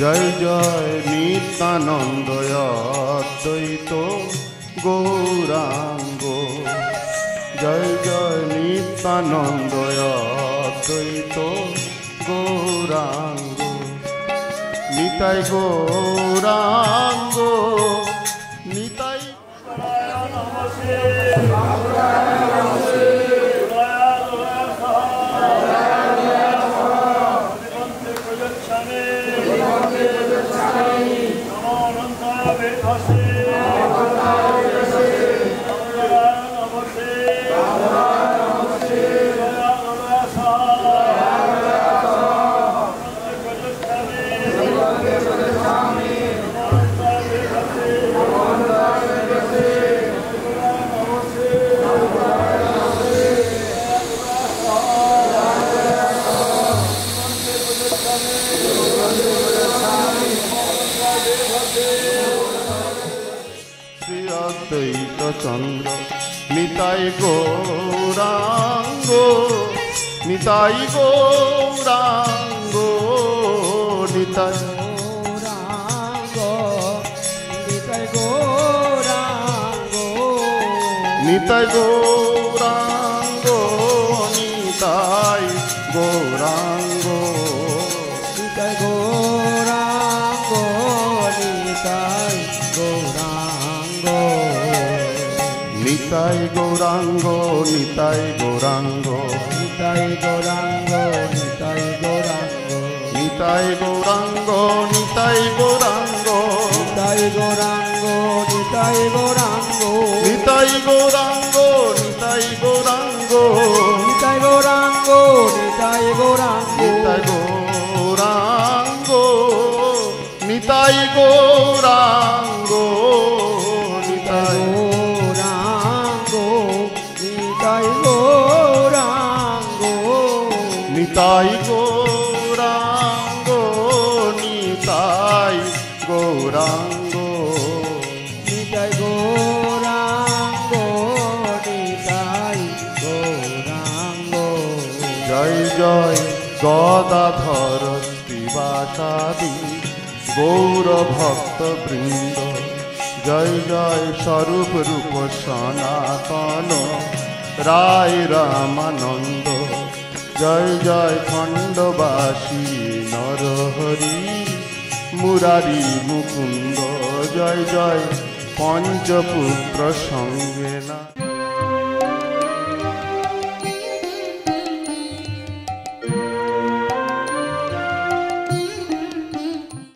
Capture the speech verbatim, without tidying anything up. জয় জয় নিত্যানন্দ অদ্বৈত গৌরাঙ্গ জয় জয় নিত্যানন্দ অদ্বৈত গৌরাঙ্গ নিতাই গৌরাঙ্গ নিতাই চন্দ্র নিতাই গৌরাঙ্গ নিতাই গৌরাঙ্গ নিতাই গৌরাঙ্গ নিতাই গৌরাঙ্গ নিতাই গৌরাঙ্গ নিতাই গৌরাঙ্গ নিতাই গৌরাঙ্গ নিতাই গৌরাঙ্গ নিতাই গৌরাঙ্গ নিতাই গৌরাঙ্গ নিতাই গৌরাঙ্গ নিতাই গৌরাঙ্গ নিতাই গৌরাঙ্গ নিতাই গৌরাঙ্গ নিতাই গৌরাঙ্গ নিতাই গৌরাঙ্গ নিতাই গৌরাঙ্গ নিতাই গৌরাঙ্গ নিতাই গৌরাঙ্গ নিতাই গৌরাঙ্গ নিতাই গৌরাঙ্গ নিতাই গৌরাঙ্গ নিতাই গৌরাঙ্গ নিতাই গৌরাঙ্গ নিতাই গৌরাঙ্গ নিতাই গৌরাঙ্গ জয় জয় গদাধর শ্রীবাসাদি গৌর ভক্তবৃন্দ জয় জয় স্বরূপ রূপ সনাতন রায় রামানন্দ জয় জয় খণ্ডবাসী নরহরি মুরারি মুকুন্দ জয় জয় পঞ্চপুত্র সঙ্গে না।